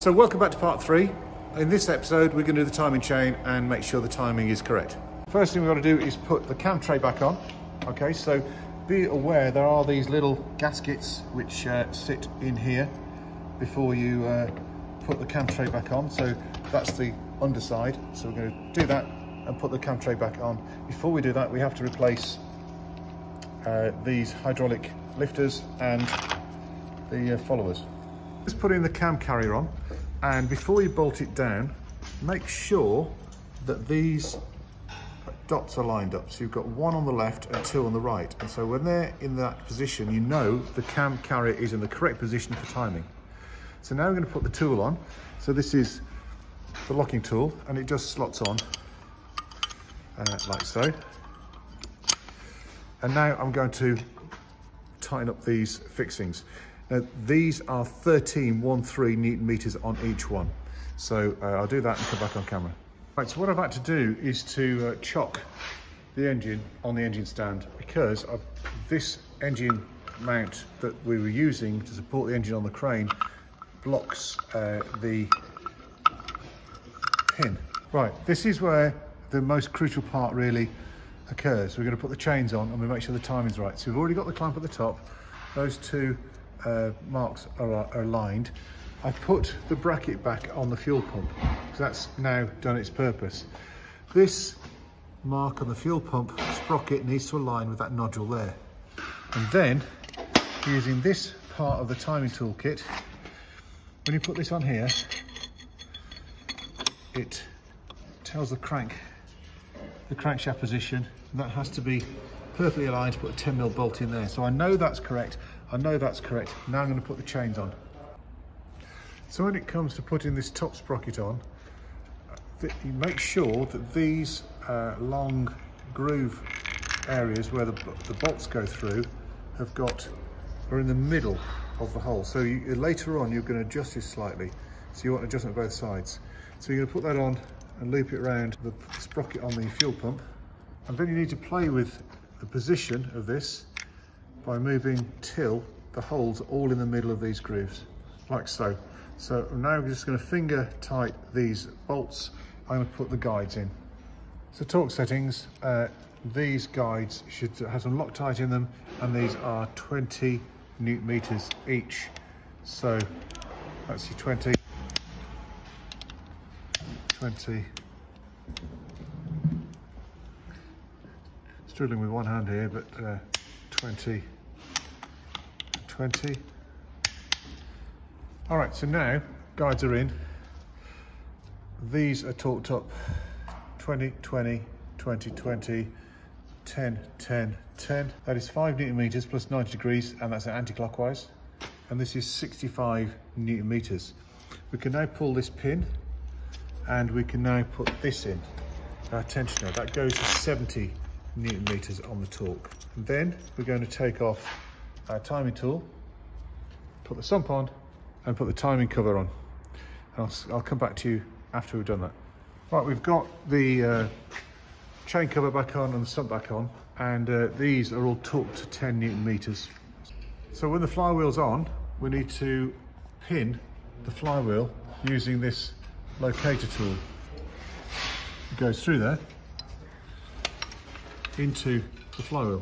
So welcome back to part three. In this episode, we're going to do the timing chain and make sure the timing is correct. First thing we want to do is put the cam tray back on. Okay, so be aware there are these little gaskets which sit in here before you put the cam tray back on. So that's the underside. So we're going to do that and put the cam tray back on. Before we do that, we have to replace these hydraulic lifters and the followers. Just put in the cam carrier on, and before you bolt it down, make sure that these dots are lined up. So you've got one on the left and two on the right, and so when they're in that position, you know the cam carrier is in the correct position for timing. So now we're going to put the tool on. So this is the locking tool, and it just slots on like so. And now I'm going to tighten up these fixings. Now, these are 13.13 Newton meters on each one. So I'll do that and come back on camera. Right, so what I've had to do is to chock the engine on the engine stand, because this engine mount that we were using to support the engine on the crane blocks the pin. Right, this is where the most crucial part really occurs. We're going to put the chains on and we make sure the timing's right. So we've already got the clamp at the top. Those two marks are aligned. I put the bracket back on the fuel pump, so that's now done its purpose. This mark on the fuel pump sprocket needs to align with that nodule there. And then, using this part of the timing toolkit, when you put this on here, it tells the crankshaft position, and that has to be perfectly aligned to put a 10mm bolt in there. So I know that's correct. I know that's correct. Now I'm going to put the chains on. So when it comes to putting this top sprocket on, you make sure that these long groove areas where the bolts go through are in the middle of the hole. So later on, you're going to adjust this slightly. So you want adjustment both sides. So you're going to put that on and loop it around the sprocket on the fuel pump. And then you need to play with the position of this by moving till the holes all in the middle of these grooves, like so. So now I'm just going to finger tight these bolts. I'm going to put the guides in. So torque settings, these guides should have some Loctite in them, and these are 20 Newton meters each. So that's your 20, 20. Struggling with one hand here, but 20, 20. All right, so now guides are in. These are torqued up 20, 20, 20, 20, 10, 10, 10. That is 5 Newton meters plus 90 degrees, and that's an anti-clockwise. And this is 65 Newton meters. We can now pull this pin, and we can now put this in, our tensioner. That goes to 70 Newton meters on the torque. And then we're going to take off our timing tool, put the sump on, and put the timing cover on. And I'll come back to you after we've done that. Right, we've got the chain cover back on and the sump back on, and these are all torqued to 10 Newton meters. So when the flywheel's on, we need to pin the flywheel using this locator tool. It goes through there into the flywheel,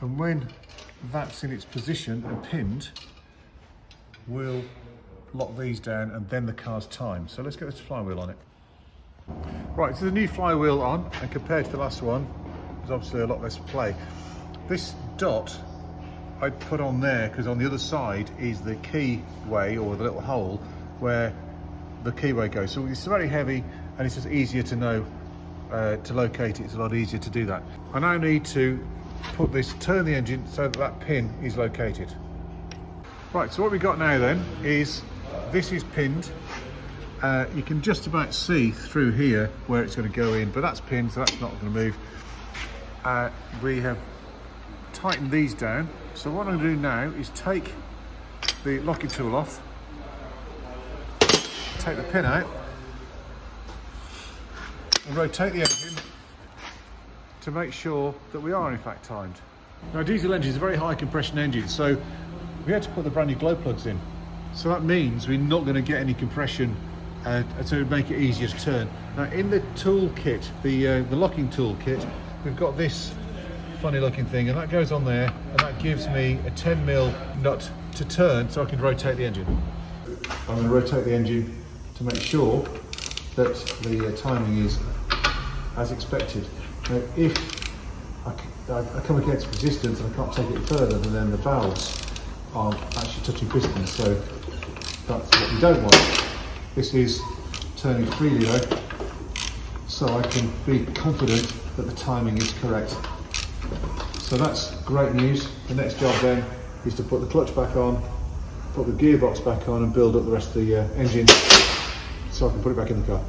and when that's in its position and pinned, we'll lock these down, and then the car's timed. So let's get this flywheel on it. Right, so the new flywheel on, and compared to the last one, there's obviously a lot less play. This dot I put on there because on the other side is the keyway, or the little hole where the keyway goes. So it's very heavy, and it's just easier to know to locate it. It's a lot easier to do that. I now need to turn the engine so that that pin is located. Right, so what we've got now then is this is pinned. You can just about see through here where it's going to go in, but that's pinned, so that's not going to move. We have tightened these down. So what I'm going to do now is take the locking tool off, take the pin out, and rotate the engine to make sure that we are in fact timed. Now, diesel engine is a very high compression engine, so we had to put the brand new glow plugs in. So that means we're not going to get any compression to make it easier to turn. Now in the toolkit, the locking toolkit, we've got this funny looking thing, and that goes on there, and that gives me a 10mm nut to turn so I can rotate the engine. I'm going to rotate the engine to make sure that the timing is as expected. Now if I come against resistance and I can't take it further, then the valves are actually touching pistons, so that's what we don't want. This is turning freely though, so I can be confident that the timing is correct. So that's great news. The next job then is to put the clutch back on, put the gearbox back on, and build up the rest of the engine so I can put it back in the car.